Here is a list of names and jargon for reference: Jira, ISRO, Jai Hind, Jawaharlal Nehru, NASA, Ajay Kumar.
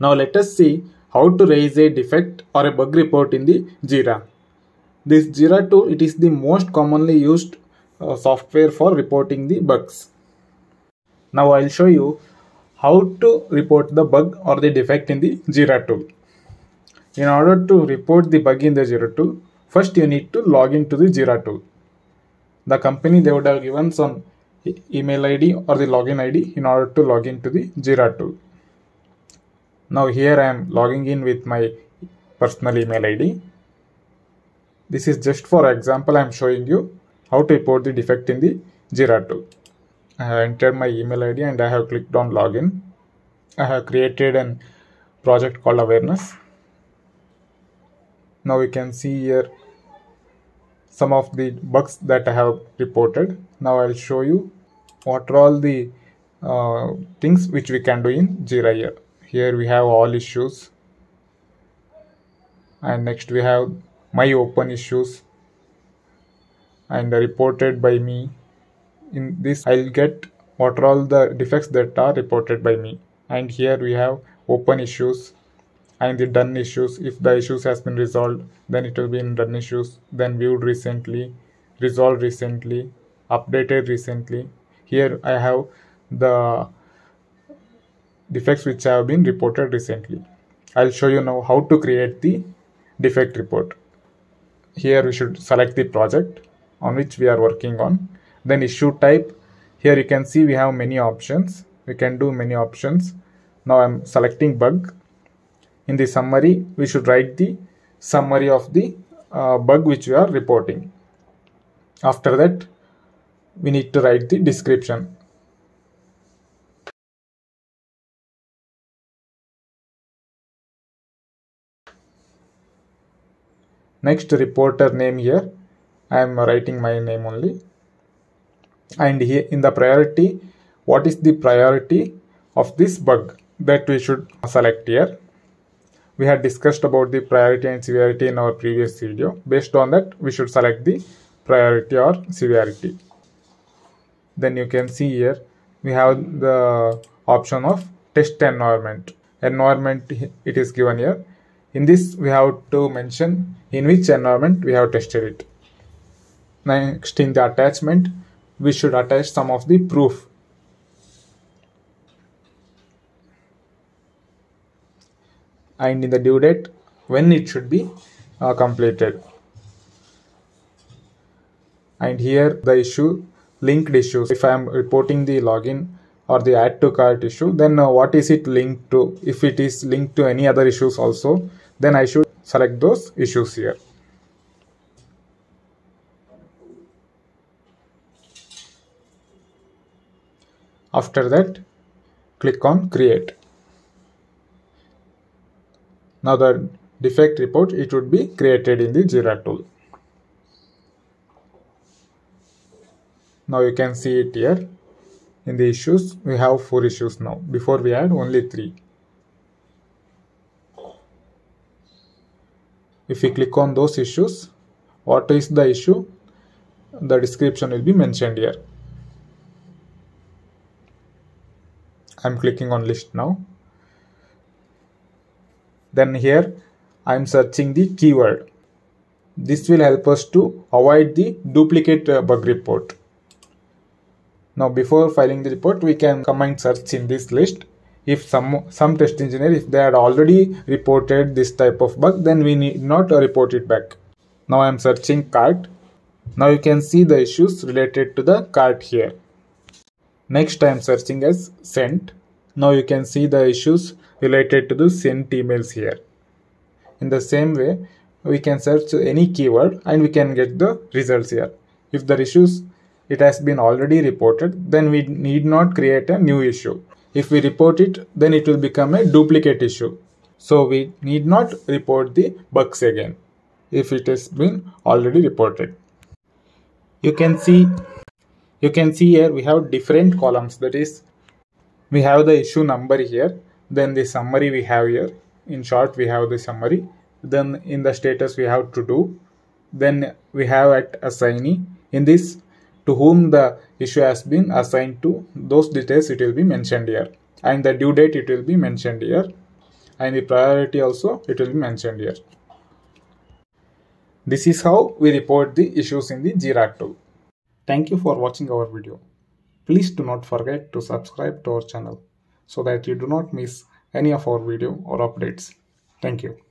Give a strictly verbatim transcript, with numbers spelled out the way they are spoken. Now let us see how to raise a defect or a bug report in the Jira. This Jira tool, it is the most commonly used uh, software for reporting the bugs. Now I'll show you how to report the bug or the defect in the Jira tool. In order to report the bug in the Jira tool, first you need to log into the Jira tool. The company, they would have given some email I D or the login I D in order to log into the Jira tool. Now here I am logging in with my personal email I D. This is just for example, I am showing you how to report the defect in the Jira tool. I have entered my email I D and I have clicked on login. I have created a project called awareness. Now we can see here some of the bugs that I have reported. Now I'll show you what are all the uh, things which we can do in Jira here. Here we have all issues, and next we have my open issues and reported by me. In this I'll get what are all the defects that are reported by me, and here we have open issues and the done issues. If the issues has been resolved, then it will be in done issues, then viewed recently, resolved recently, updated recently. Here I have the defects which have been reported recently. I'll show you now how to create the defect report. Here we should select the project on which we are working on, then issue type. Here you can see we have many options, we can do many options. Now I'm selecting bug. In the summary, we should write the summary of the uh, bug which we are reporting. After that, we need to write the description. Next, reporter name here. I am writing my name only. And here in the priority, what is the priority of this bug that we should select here. We had discussed about the priority and severity in our previous video. Based on that, we should select the priority or severity. Then you can see here, we have the option of test environment. Environment, it is given here. In this, we have to mention in which environment we have tested it. Next, in the attachment, we should attach some of the proof. And in the due date, when it should be uh, completed. And here the issue, linked issues. If I am reporting the login or the add to cart issue, then uh, what is it linked to? If it is linked to any other issues also, then I should select those issues here. After that, click on create. Now the defect report, it would be created in the Jira tool. Now you can see it here. In the issues, we have four issues now. Before we had only three. If we click on those issues, what is the issue? The description will be mentioned here. I'm clicking on list now. Then here I am searching the keyword. This will help us to avoid the duplicate uh, bug report. Now before filing the report, we can command search in this list. If some some test engineer, if they had already reported this type of bug, then we need not report it back. Now I am searching cart. Now you can see the issues related to the cart here. Next I am searching as sent. Now you can see the issues related to the sent emails here. In the same way, we can search any keyword and we can get the results here. If the issues, it has been already reported, then we need not create a new issue. If we report it, then it will become a duplicate issue. So we need not report the bugs again if it has been already reported. You can see, you can see here we have different columns, that is, we have the issue number here. Then the summary we have here. In short, we have the summary. Then in the status we have to do. Then we have at assignee. In this, to whom the issue has been assigned to, those details it will be mentioned here. And the due date it will be mentioned here. and the priority also it will be mentioned here. This is how we report the issues in the Jira tool. Thank you for watching our video. Please do not forget to subscribe to our channel so that you do not miss any of our video or updates. Thank you.